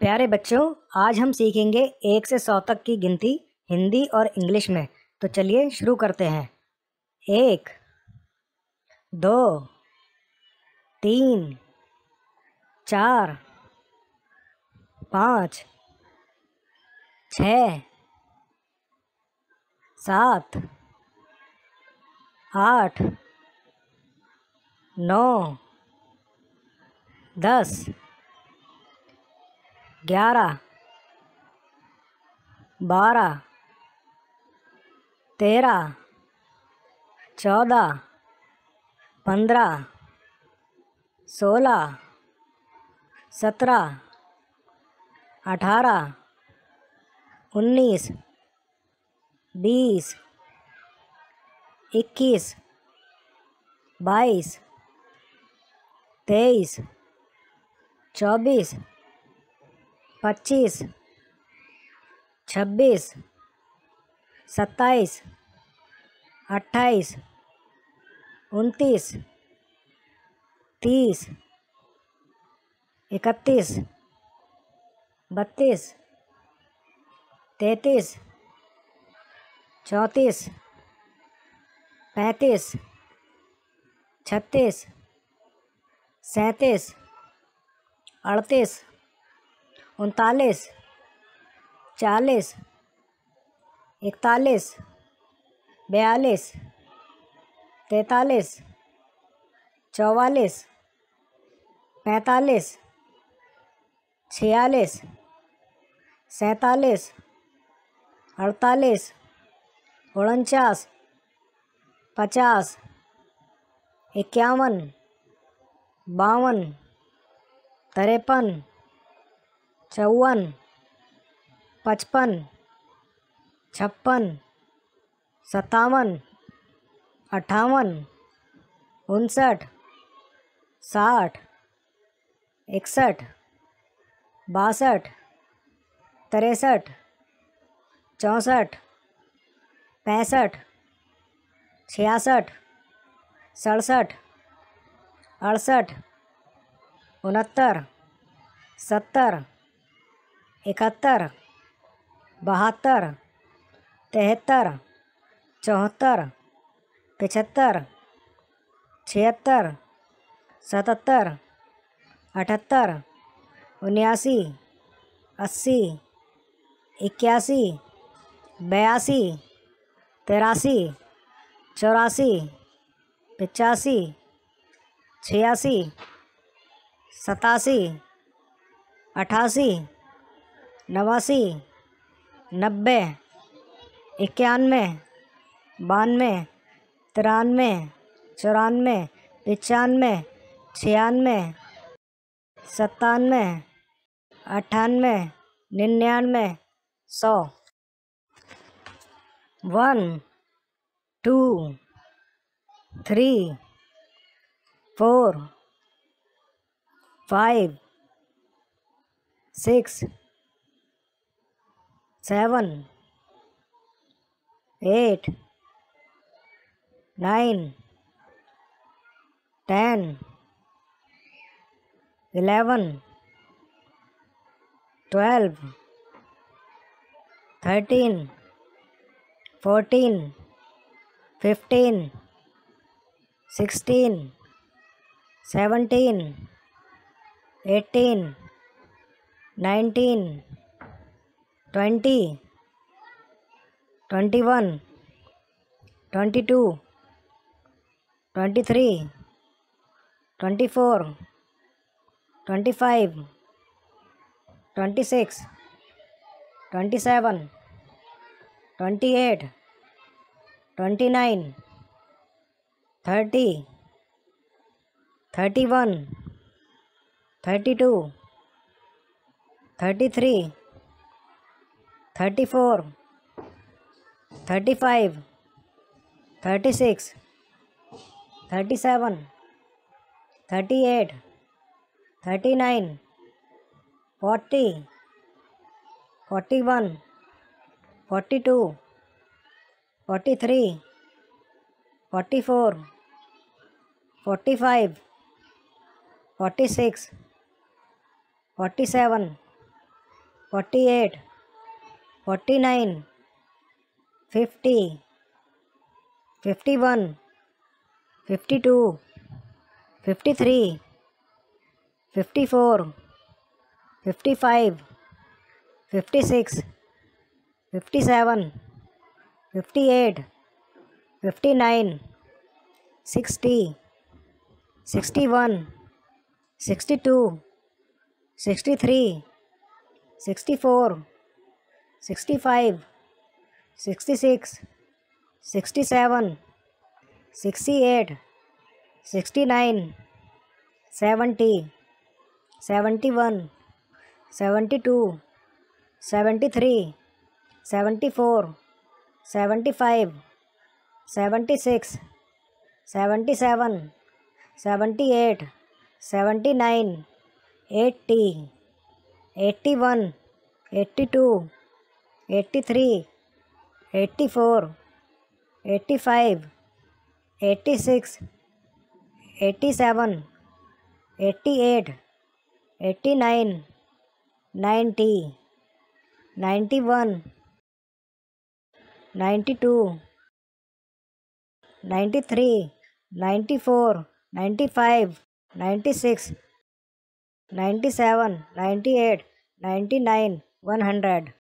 प्यारे बच्चों, आज हम सीखेंगे 1 से 100 तक की गिनती हिंदी और इंग्लिश में। तो चलिए शुरू करते हैं। 85, 86, 87, 98, 99, 100। 37, 38, 39, 40, 41, 42, 43, 44, 45, 46, 47, 48, 49, 50, 51, 52, 53, 44, 45, 46, 47, 48, 49, 40, 41, 42, 43, 44, 45, 46, 47, 48, 49, 50, 51, 52, 53, 54, 55, 56, 57, 58, 59, 60, 61, 62, 63, 64, 65, 66, 67, 68, 69, 70, 71, 72, 73, 74, 75, 76, 77, 78, 79, 80, 81, 82, 83, 84, 85, 86, 87, 88, 89, 90, 91, 92, 93, 94, 95, 96, 97, 98, 99, 100.